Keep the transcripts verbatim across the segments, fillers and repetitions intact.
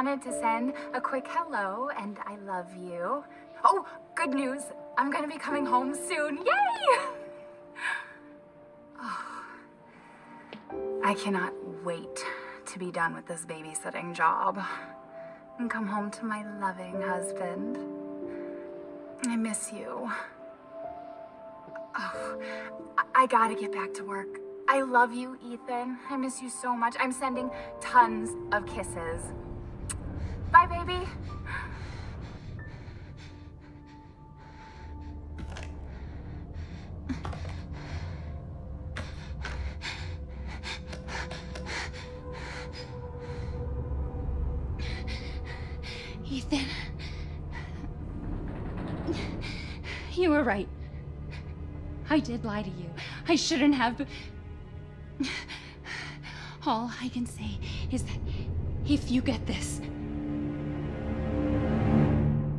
wanted to send a quick hello and I love you. Oh, good news. I'm gonna be coming home soon. Yay! Oh, I cannot wait to be done with this babysitting job and come home to my loving husband. I miss you. Oh, I gotta get back to work. I love you, Ethan. I miss you so much. I'm sending tons of kisses. Bye, baby. Ethan, you were right. I did lie to you. I shouldn't have. All I can say is that if you get this,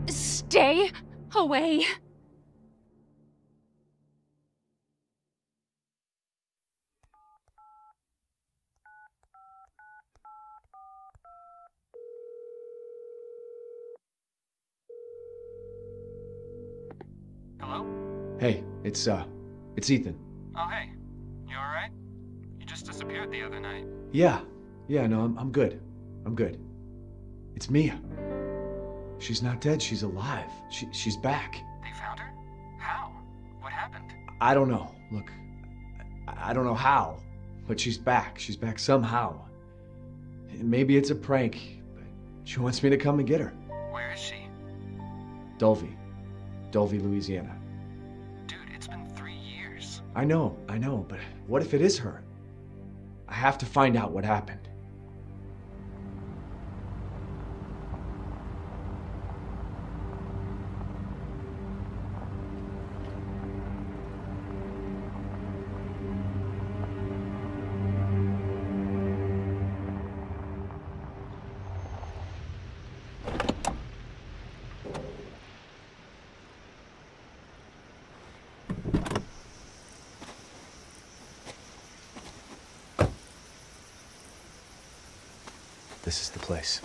stay away. Hello? Hey, it's uh, it's Ethan. Oh, hey. You all right? You just disappeared the other night. Yeah, yeah, no, I'm, I'm good. I'm good. It's Mia. She's not dead, she's alive. She, she's back. They found her? How? What happened? I don't know. Look, I, I don't know how, but she's back. She's back somehow. Maybe it's a prank, but she wants me to come and get her. Where is she? Delvey. Delvey, Louisiana. Dude, it's been three years. I know, I know, but what if it is her? I have to find out what happened. This is the place.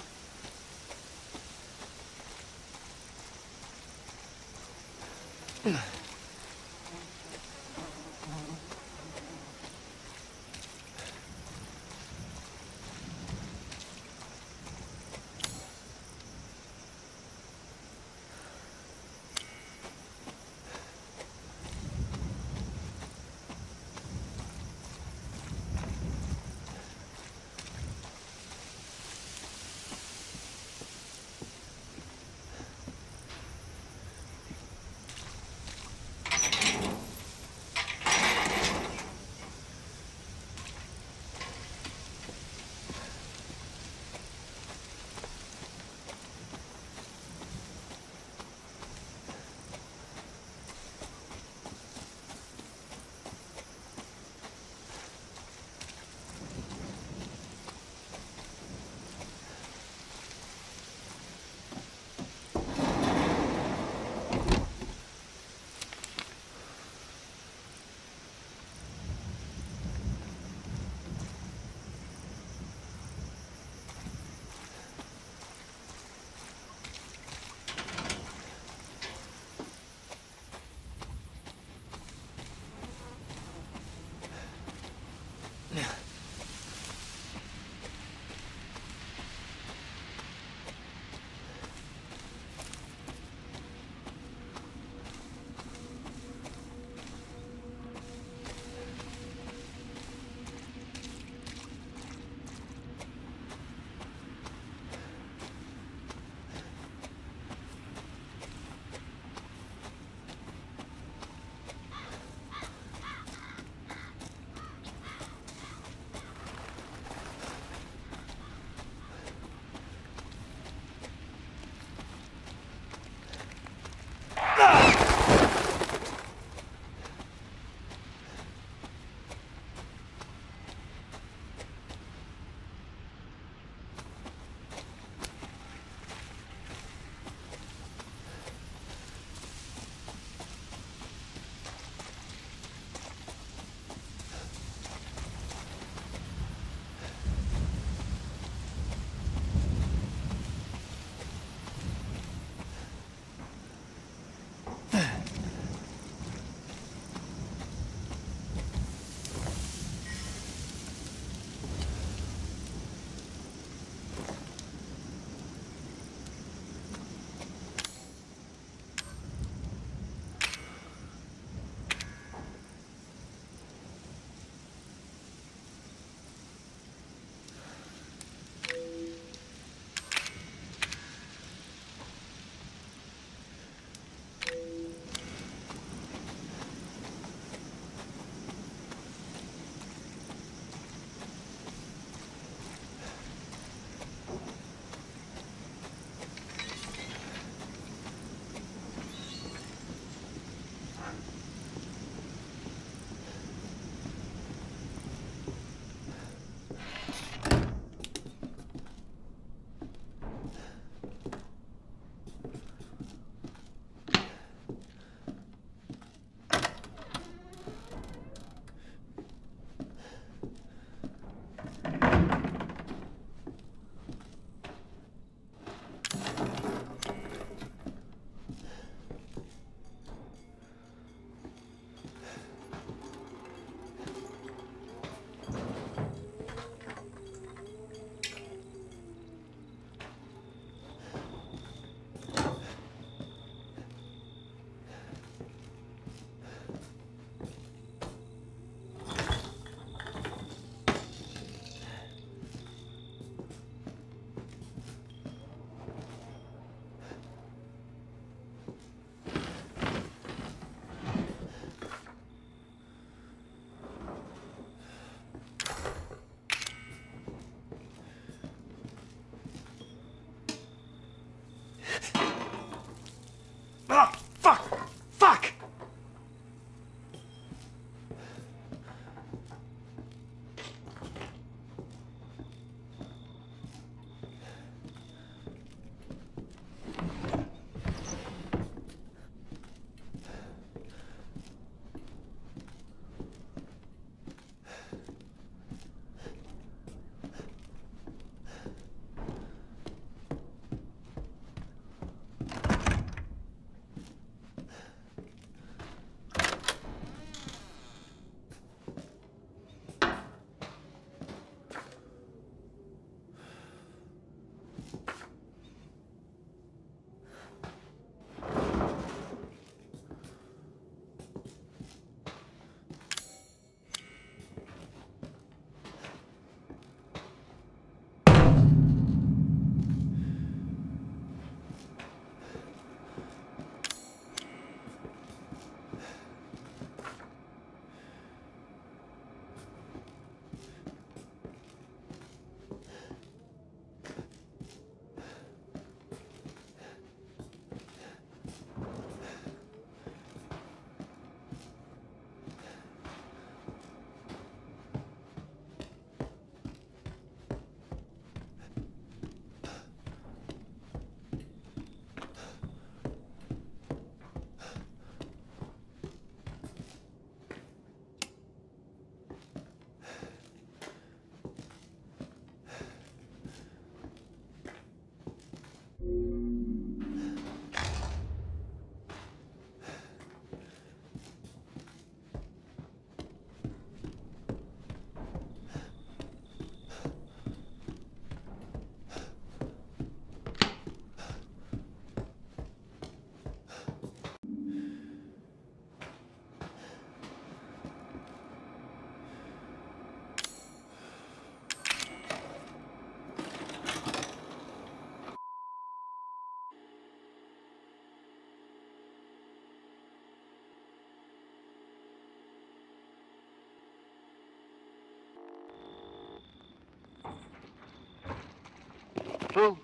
clue?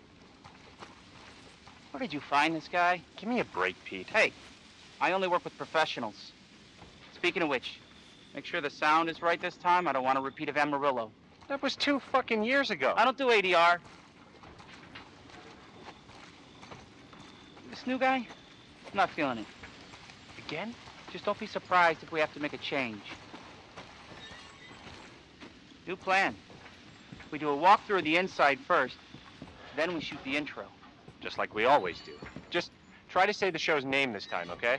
Where did you find this guy? Give me a break, Pete. Hey, I only work with professionals. Speaking of which, make sure the sound is right this time. I don't want a repeat of Amarillo. That was two fucking years ago. I don't do A D R. This new guy? I'm not feeling it. Again? Just don't be surprised if we have to make a change. New plan. We do a walkthrough of the inside first, then we shoot the intro. Just like we always do. Just try to say the show's name this time, okay?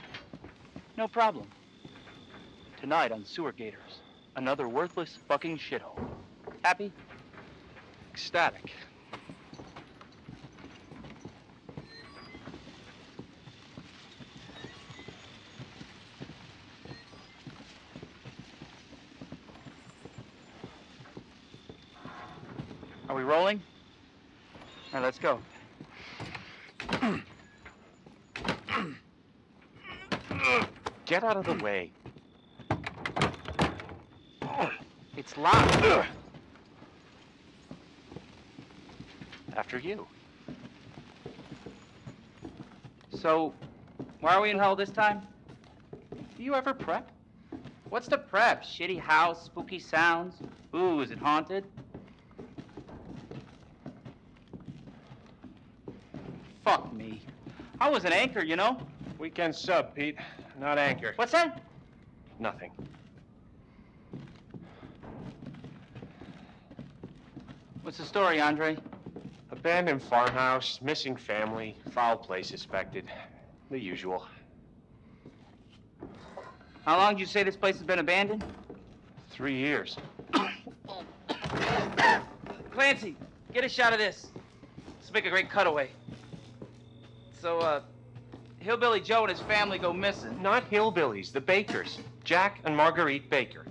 No problem. Tonight on Sewer Gators, another worthless fucking shithole. Happy? Ecstatic. Are we rolling? All right, let's go. Get out of the way. It's locked. After you. So, why are we in hell this time? Do you ever prep? What's the prep? Shitty house, spooky sounds? Ooh, is it haunted? Fuck me. I was an anchor, you know? Weekend sub, Pete. Not anchor. What's that? Nothing. What's the story, Andre? Abandoned farmhouse, missing family, foul play suspected. The usual. How long did you say this place has been abandoned? Three years. Clancy, get a shot of this. Let's make a great cutaway. So, uh, Hillbilly Joe and his family go missing. Not hillbillies, the Bakers. Jack and Marguerite Baker.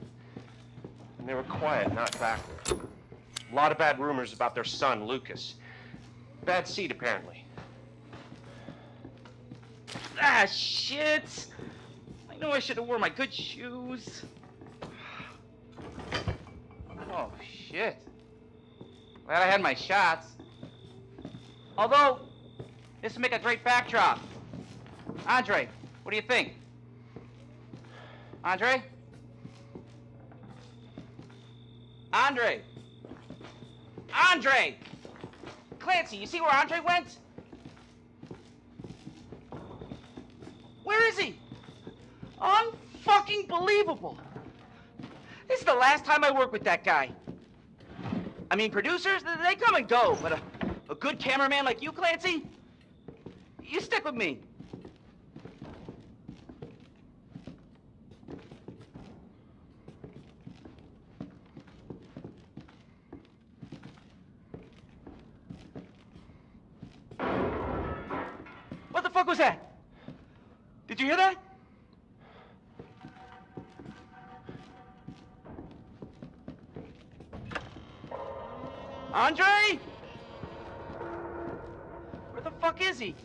And they were quiet, not backward. A lot of bad rumors about their son, Lucas. Bad seed, apparently. Ah, shit! I know I should have worn my good shoes. Oh, shit. Glad I had my shots. Although, this would make a great backdrop. Andre, what do you think? Andre? Andre! Andre! Clancy, you see where Andre went? Where is he? Unfucking believable! This is the last time I work with that guy. I mean, producers, they come and go, but a, a good cameraman like you, Clancy? You stick with me. What the fuck was that? Did you hear that? Andre? Where the fuck is he?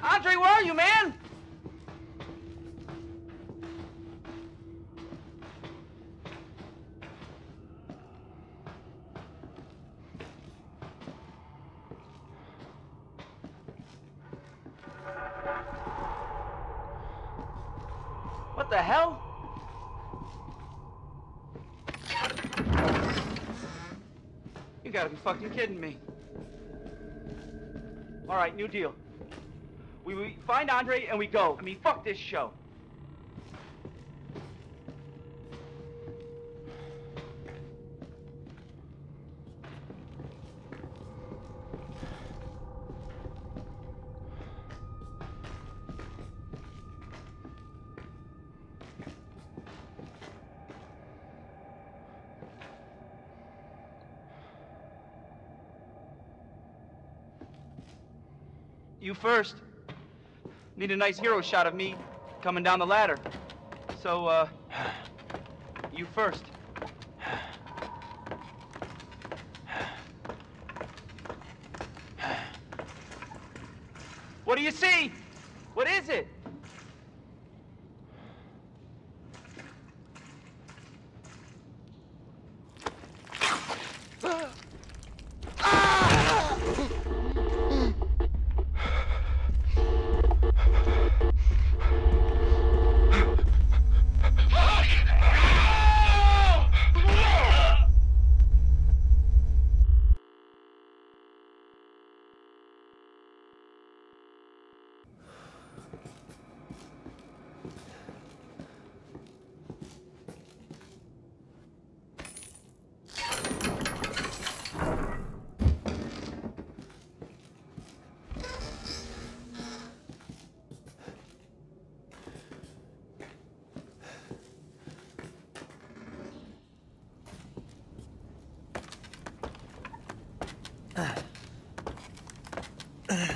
Andre, where are you, man? What the hell? You gotta be fucking kidding me. All right, new deal. We, we find Andre and we go. I mean, fuck this show. You first. Need a nice hero shot of me coming down the ladder. So, uh, you first. What do you see? What is it? Damn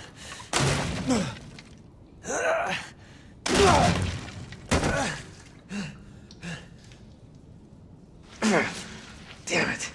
it.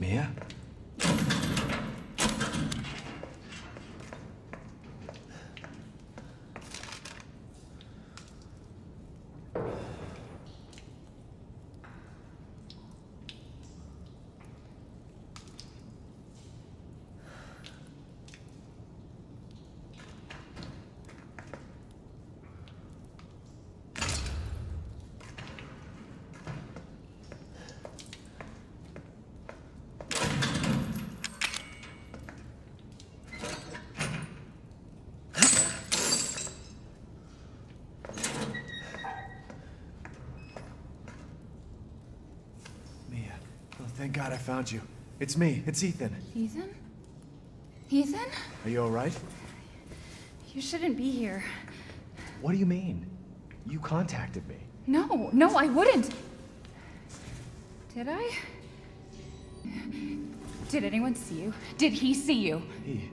Mia? Thank God I found you. It's me. It's Ethan. Ethan? Ethan? Are you all right? You shouldn't be here. What do you mean? You contacted me. No, no, I wouldn't. Did I? Did anyone see you? Did he see you? He?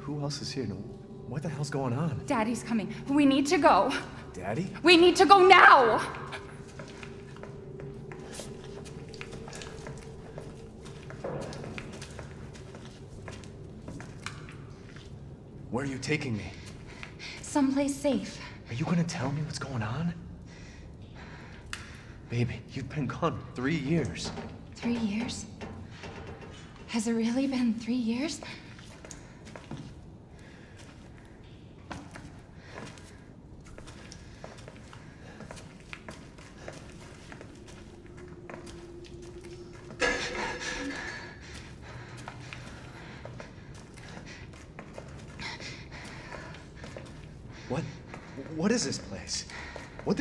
Who else is here? What the hell's going on? Daddy's coming. We need to go. Daddy? We need to go now! Where are you taking me? Someplace safe. Are you gonna tell me what's going on? Baby, you've been gone three years. Three years? Has it really been three years?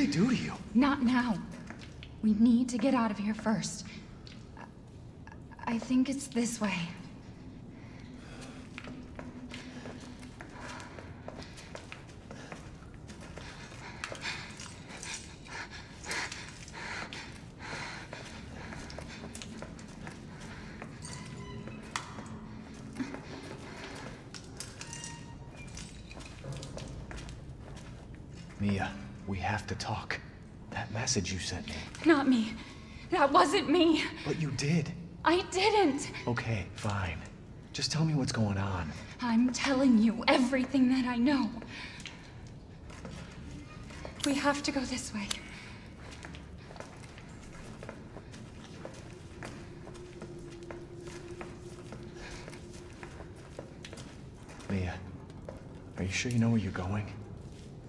Do you? Not now. We need to get out of here first. I think it's this way. Mia. We have to talk. That message you sent me. Not me. That wasn't me. But you did. I didn't. Okay, fine. Just tell me what's going on. I'm telling you everything that I know. We have to go this way. Mia, are you sure you know where you're going?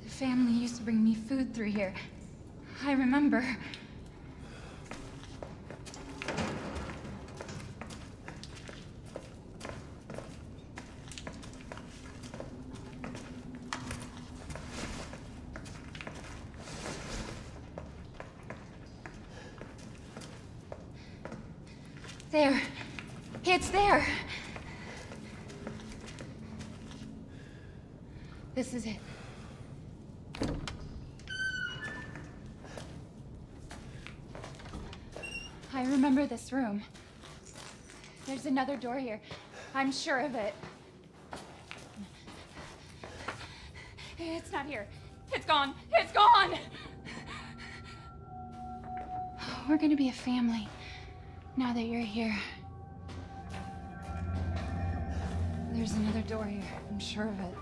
Family used to bring me food through here. I remember. There. It's there. This is it. I remember this room. There's another door here. I'm sure of it. It's not here. It's gone. It's gone! We're gonna be a family now that you're here. There's another door here. I'm sure of it.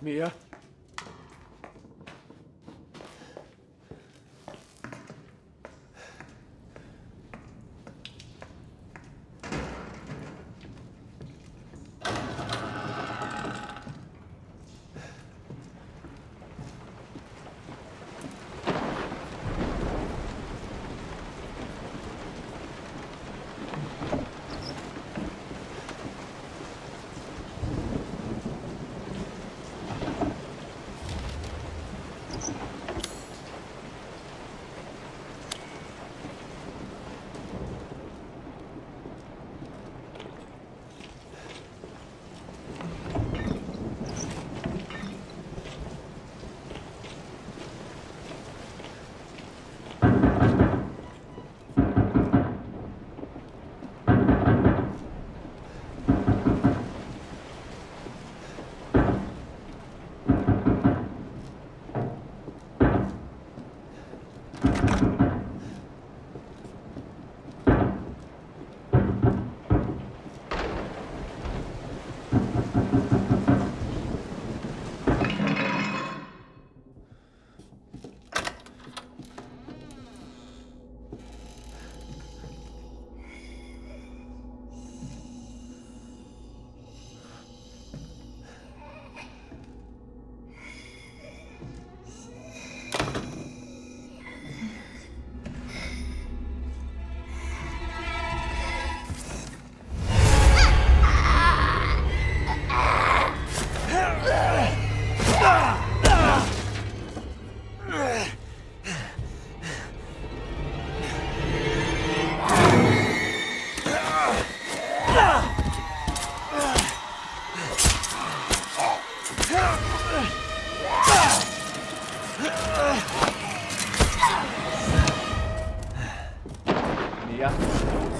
Mia?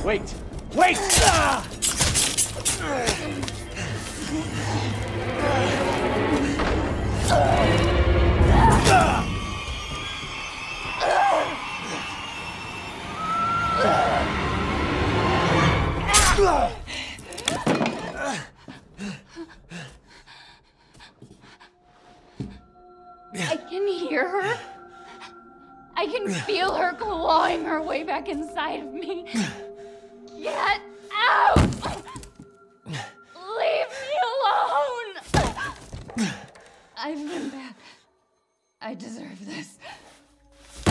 Wait! Wait! Ah! I can hear her. I can feel her clawing her way back inside of me. Get out! Leave me alone! I've been bad. I deserve this.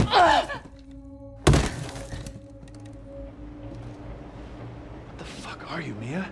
What the fuck are you, Mia?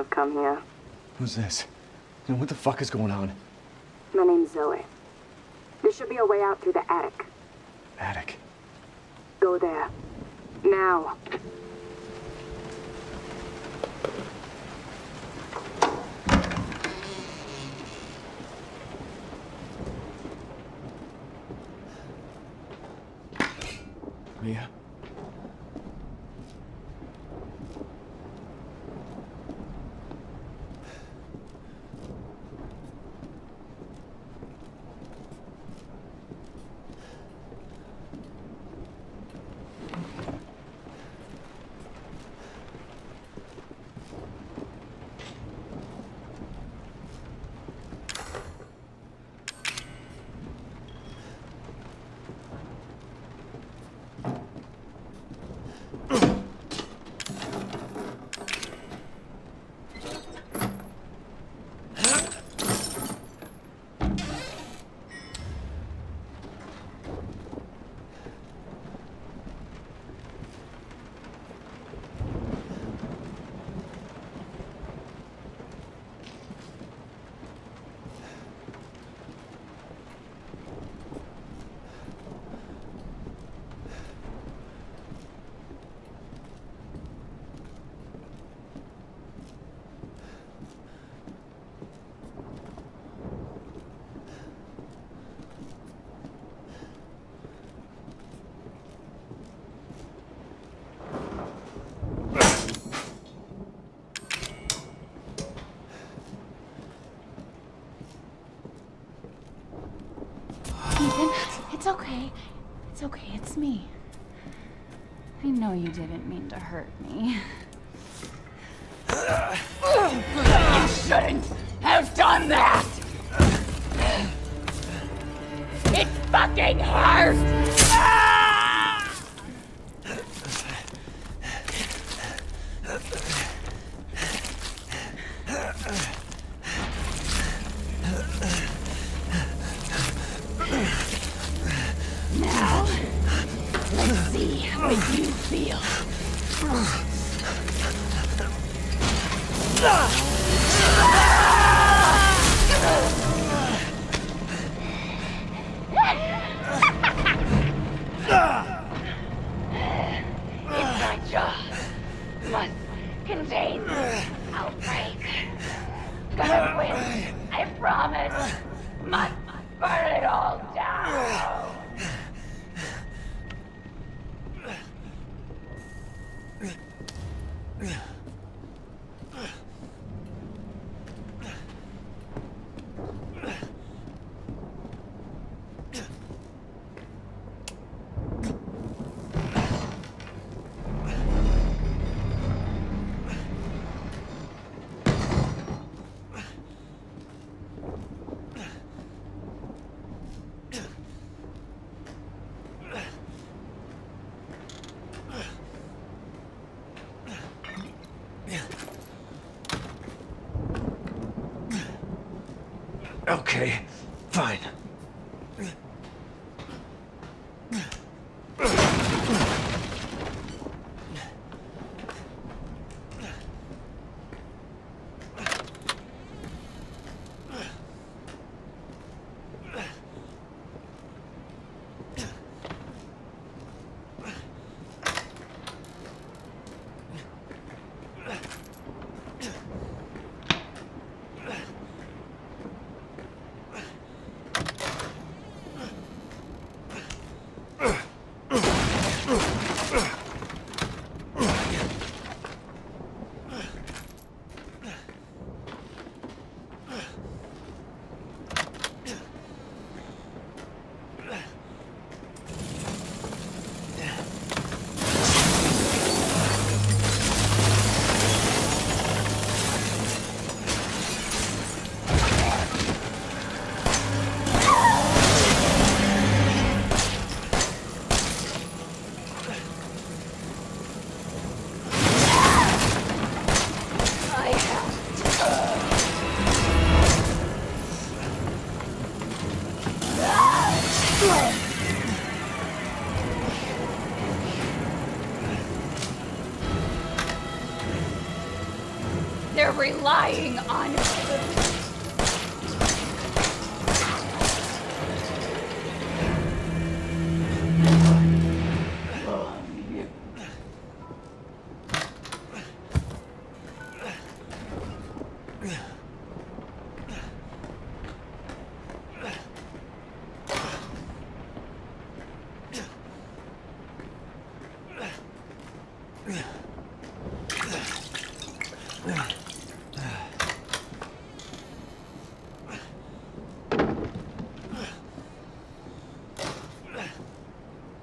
I've come here. Who's this? And what the fuck is going on? My name's Zoe. There should be a way out through the attic. Attic? Go there. Now. Mia? It's okay. It's okay. It's me. I know you didn't mean to hurt me. You shouldn't have done that! It fucking hurts! Okay, fine. relying on it.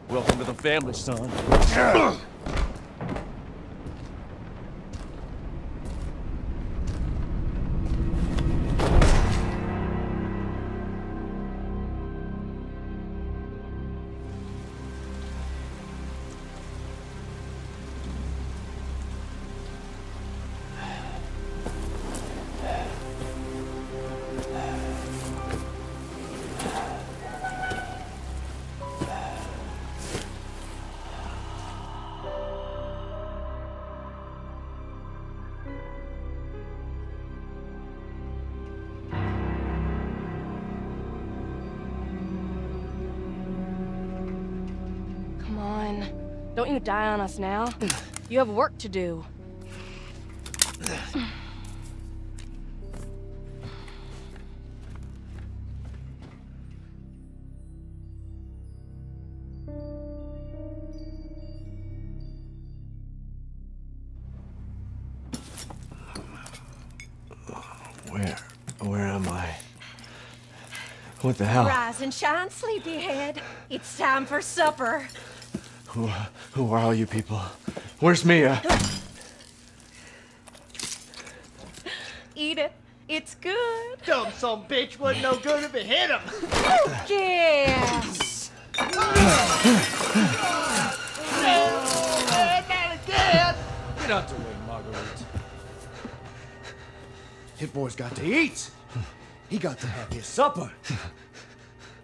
Welcome to the family, son. Yeah. Don't you die on us now. You have work to do. Where? Where am I? What the hell? Rise and shine, sleepyhead. It's time for supper. Who, who are all you people? Where's Mia? Eat it. It's good. Dumb son bitch wasn't no good if it hit him. Lucas! Not again! Get out the way, Marguerite. Hit boy's got to eat. He got to have his supper.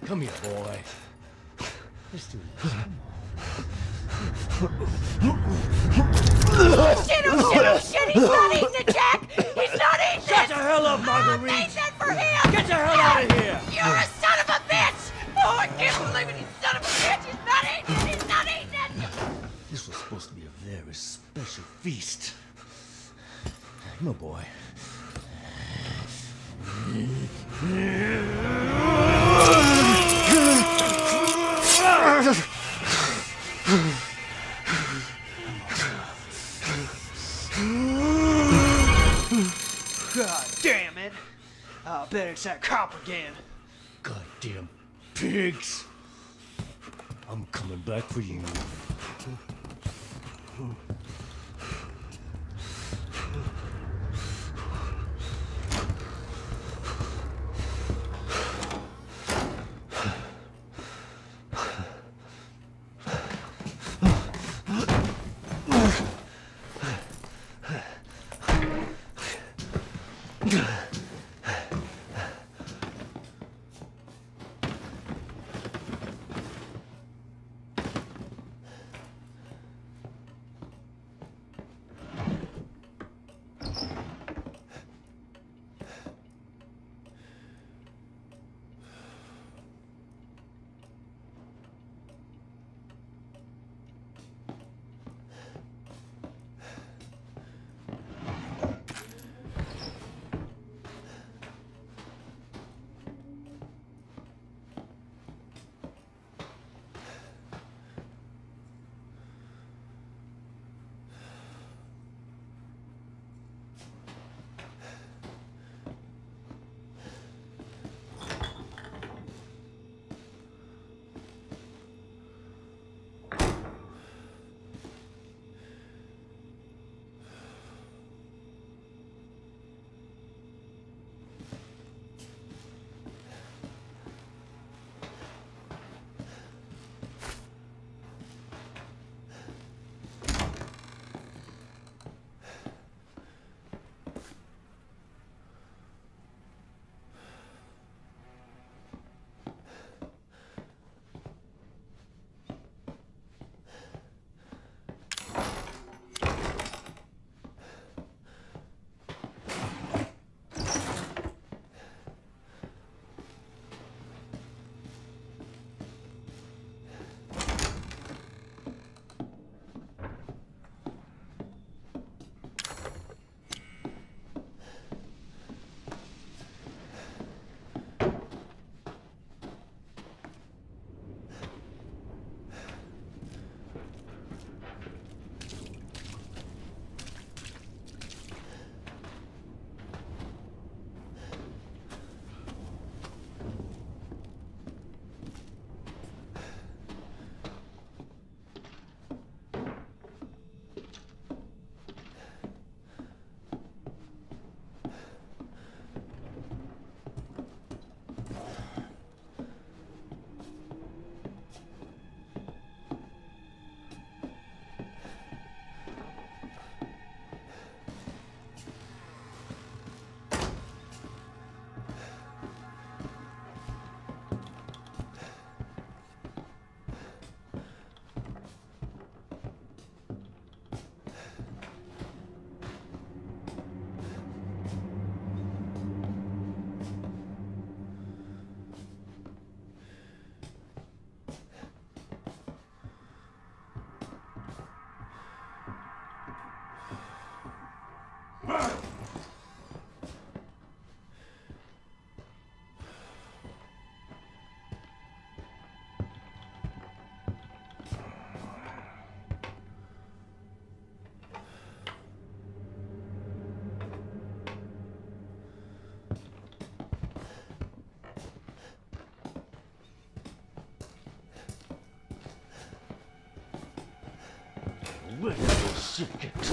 Come here, boy. Let's do this. Come on. Oh shit, oh shit, oh shit, he's not eating it, Jack! He's not eating it! Shut the hell up, Marguerite! I made that for him! Get the hell out of here! You're a son of a bitch! Oh, I can't believe it, he's a son of a bitch! He's not eating it, he's not eating it! This was supposed to be a very special feast. Come on, boy. God damn it! I'll bet it's that cop again. Goddamn pigs! I'm coming back for you. Where will seek it?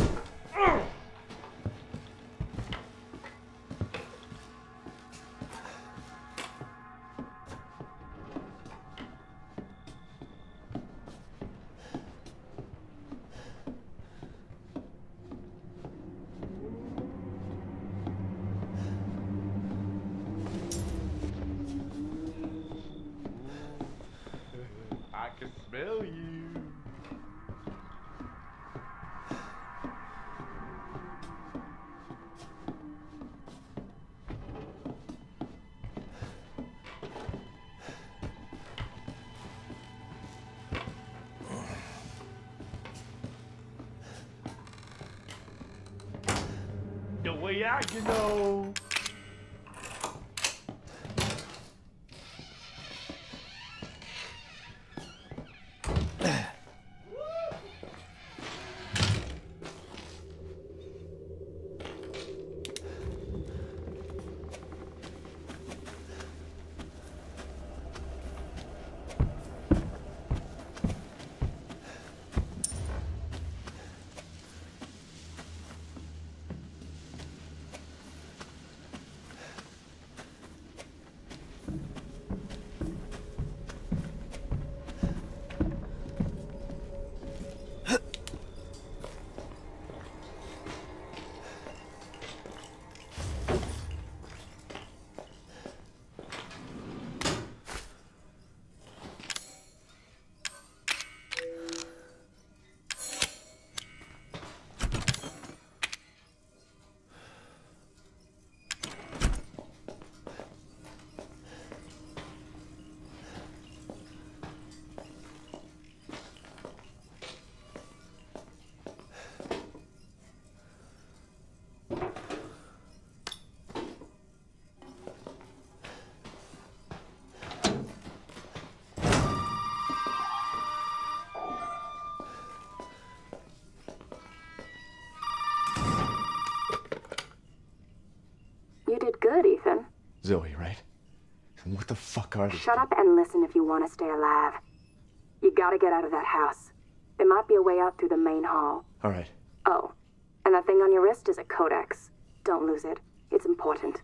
Yeah, you know. Good, Ethan. Zoe, right? And what the fuck are they? Shut up and listen if you want to stay alive. You gotta get out of that house. There might be a way out through the main hall. All right. Oh, and that thing on your wrist is a codex. Don't lose it. It's important.